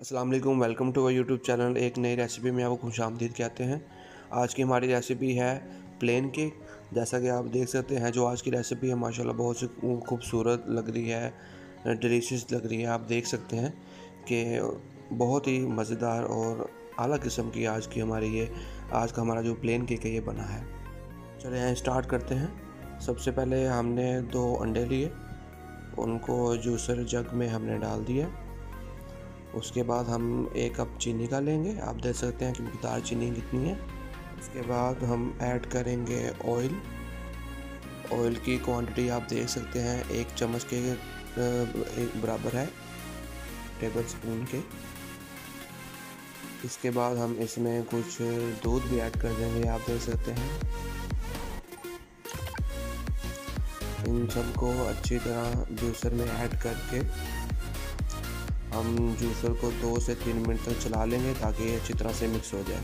अस्सलाम वालेकुम, welcome to our YouTube channel. एक नई रेसिपी में आपको खुशामदीद कहते हैं। आज की हमारी रेसिपी है प्लेन केक। जैसा कि आप देख सकते हैं, जो आज की रेसिपी है माशाल्लाह बहुत सी खूबसूरत लग रही है, डिलीशियस लग रही है। आप देख सकते हैं कि बहुत ही मज़ेदार और आला किस्म की आज का हमारा जो प्लेन केक है ये बना है। चलिए स्टार्ट करते हैं। सबसे पहले हमने 2 अंडे लिए, उनको जूसर जग में हमने डाल दिया। उसके बाद हम 1 कप चीनी का लेंगे। आप देख सकते हैं कि मिकदार चीनी कितनी है। उसके बाद हम ऐड करेंगे ऑयल की क्वांटिटी आप देख सकते हैं 1 चम्मच के बराबर है, टेबल स्पून के। इसके बाद हम इसमें कुछ दूध भी ऐड कर देंगे, आप देख सकते हैं। इन सबको अच्छी तरह जूसर में ऐड करके हम जूसर को 2 से 3 मिनट तक चला लेंगे ताकि ये अच्छी तरह से मिक्स हो जाए।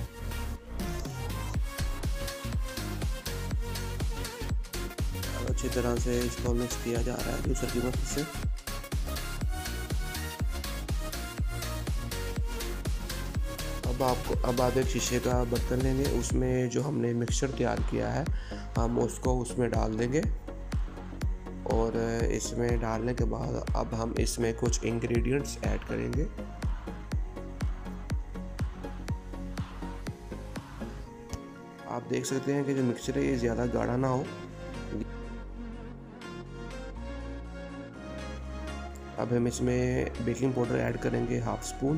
और अच्छी तरह से इसको मिक्स किया जा रहा है जूसर की मदद से। अब आप एक शीशे का बर्तन लेंगे, उसमें जो हमने मिक्सचर तैयार किया है हम उसको उसमें डाल देंगे। और इसमें डालने के बाद अब हम इसमें कुछ इंग्रेडिएंट्स ऐड करेंगे। आप देख सकते हैं कि जो मिक्सचर है ये ज़्यादा गाढ़ा ना हो। अब हम इसमें बेकिंग पाउडर ऐड करेंगे 1/2 स्पून।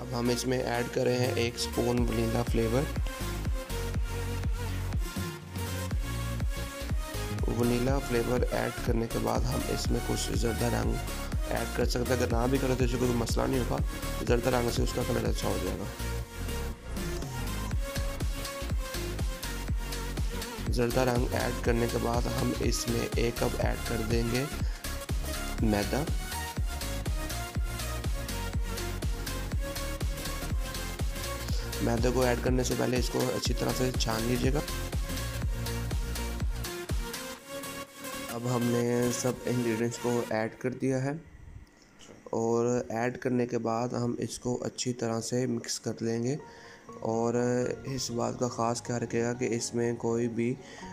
अब हम इसमें ऐड कर रहे हैं 1 spoon vanilla flavour. Vanilla flavour add करने के बाद हम इसमें कुछ ज़रदा रंग ऐड कर सकते हैं। अगर ना भी करें तो इससे कोई मसला नहीं होगा, ज़रदा रंग से उसका कलर अच्छा हो जाएगा। ज़रदा रंग ऐड करने के बाद हम इसमें 1 कप ऐड कर देंगे मैदा। मैदा को ऐड करने से पहले इसको अच्छी तरह से छान लीजिएगा। अब हमने सब इंग्रेडिएंट्स को ऐड कर दिया है और ऐड करने के बाद हम इसको अच्छी तरह से मिक्स कर लेंगे। और इस बात का ख़ास ख्याल रखिएगा कि इसमें कोई भी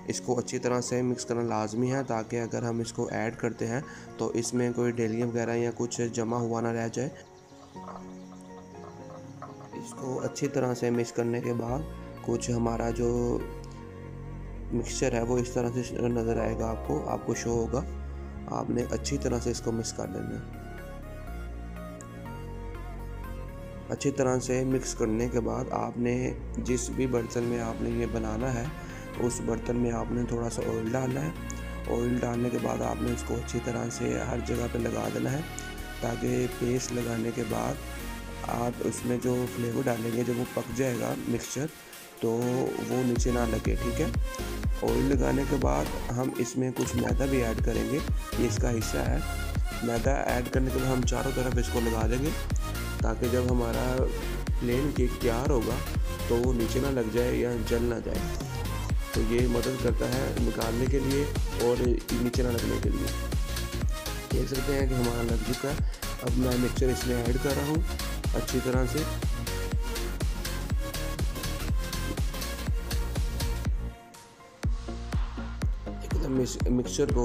इसको अच्छी तरह से मिक्स करना लाजमी है, ताकि अगर हम इसको ऐड करते हैं तो इसमें कोई डलिया वगैरह या कुछ जमा हुआ ना रह जाए। इसको अच्छी तरह से मिक्स करने के बाद कुछ हमारा जो मिक्सचर है वो इस तरह से नज़र आएगा, आपको शो होगा। आपने अच्छी तरह से इसको मिक्स कर लेना है। अच्छी तरह से मिक्स करने के बाद आपने जिस भी बर्तन में आपने ये बनाना है उस बर्तन में आपने थोड़ा सा ऑयल डालना है। ऑयल डालने के बाद आपने इसको अच्छी तरह से हर जगह पे लगा देना है, ताकि पेस्ट लगाने के बाद आप उसमें जो फ्लेवर डालेंगे जब वो पक जाएगा मिक्सचर तो वो नीचे ना लगे, ठीक है। ऑयल लगाने के बाद हम इसमें कुछ मैदा भी ऐड करेंगे, ये इसका हिस्सा है। मैदा ऐड करने के बाद हम चारों तरफ इसको लगा देंगे, ताकि जब हमारा प्लेन केक तैयार होगा तो वो नीचे ना लग जाए या जल ना जाए। तो ये मदद करता है निकालने के लिए और नीचे ना लगने के लिए। देख सकते हैं कि हमारा लग चुका है। अब मैं मिक्सचर इसमें ऐड कर रहा हूँ अच्छी तरह से। मिक्सचर को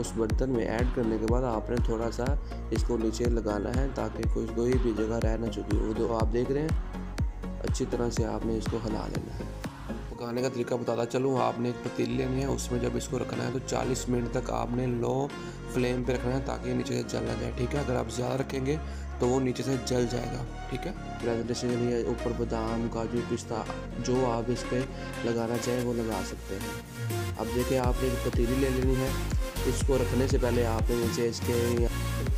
उस बर्तन में ऐड करने के बाद आपने थोड़ा सा इसको नीचे लगाना है, ताकि कोई भी जगह रह ना चुकी हो। तो आप देख रहे हैं अच्छी तरह से आपने इसको हिला लेना है। पकाने का तरीका बताता चलूँ, आपने एक पतीली लेनी है, उसमें जब इसको रखना है तो 40 मिनट तक आपने लो फ्लेम पे रखना है, ताकि नीचे से जल ना जाए, ठीक है। अगर आप ज़्यादा रखेंगे तो वो नीचे से जल जाएगा, ठीक है। प्रेजेंटेशन के लिए ऊपर बादाम, काजू, पिस्ता जो आप इस पर लगाना चाहें वो लगा सकते हैं। अब देखिए आपने एक पतीली ले लेनी है। इसको रखने से पहले आपने नीचे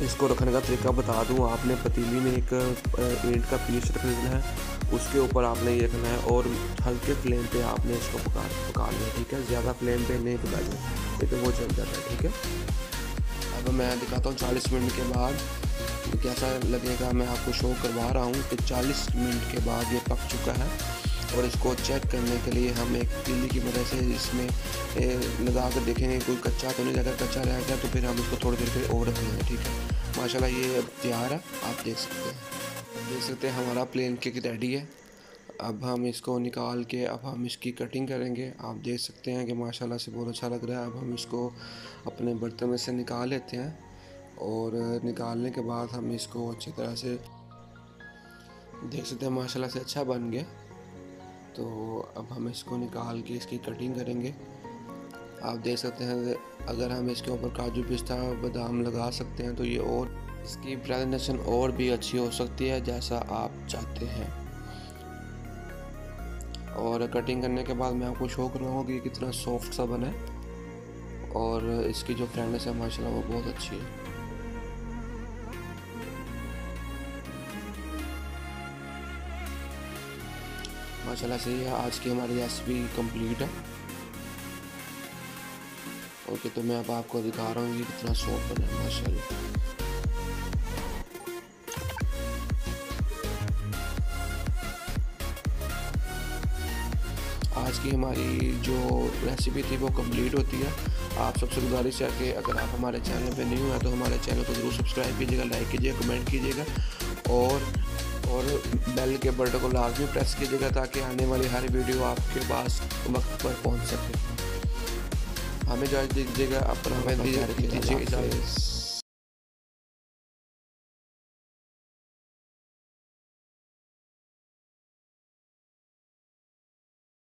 इसको रखने का तरीका बता दूँ। आपने पतीली में एक ईंट का पीस रख लेना है, उसके ऊपर आपने ये रखना है और हल्के फ्लेम पे आपने इसको पकाना है, ठीक है। ज़्यादा फ्लेम पे नहीं पकाना, क्योंकि वो जल जाता है, ठीक है। अब मैं दिखाता हूँ 40 मिनट के बाद कैसा लगेगा। मैं आपको शो करवा रहा हूँ कि 40 मिनट के बाद ये पक चुका है। और इसको चेक करने के लिए हम एक तीली की मदद से इसमें लगा कर देखेंगे कोई कच्चा तो नहीं, अगर कच्चा रह गया तो फिर हम इसको थोड़ी देर फिर ओवर रखेंगे। ठीक है, माशाल्लाह ये तैयार है, आप देख सकते हैं। हमारा प्लेन केक रेडी है। अब हम इसको निकाल के अब हम इसकी कटिंग करेंगे। आप देख सकते हैं कि माशाल्लाह से बहुत अच्छा लग रहा है। अब हम इसको अपने बर्तन में से निकाल लेते हैं और निकालने के बाद हम इसको अच्छी तरह से देख सकते हैं, माशाल्लाह से अच्छा बन गया। तो अब हम इसको निकाल के इसकी कटिंग करेंगे। आप देख सकते हैं, अगर हम इसके ऊपर काजू पिस्ता बादाम लगा सकते हैं तो ये और इसकी प्रेजेंटेशन और भी अच्छी हो सकती है जैसा आप चाहते हैं। और कटिंग करने के बाद मैं आपको शो करूँगा कि कितना सॉफ्ट सा बना है और इसकी जो फ्रेंडनेस है माशाल्लाह वो बहुत अच्छी है। माशाल्लाह से ये आज की हमारी रेसिपी कंप्लीट है। ओके, तो मैं अब आपको दिखा रहा हूँ कि कितना सॉफ्ट बना है माशाल्लाह। आज की हमारी जो रेसिपी थी वो कंप्लीट होती है। आप सबसे गुजारिश है कि अगर आप हमारे चैनल पे नहीं हुए तो हमारे चैनल को ज़रूर सब्सक्राइब कीजिएगा, लाइक कीजिएगा, कमेंट कीजिएगा और बेल के बटन को लाजमी प्रेस कीजिएगा ताकि आने वाली हर वीडियो आपके पास वक्त पर पहुंच सके। हमें इजाज़त दीजिएगा, अपना हमें दीजिए।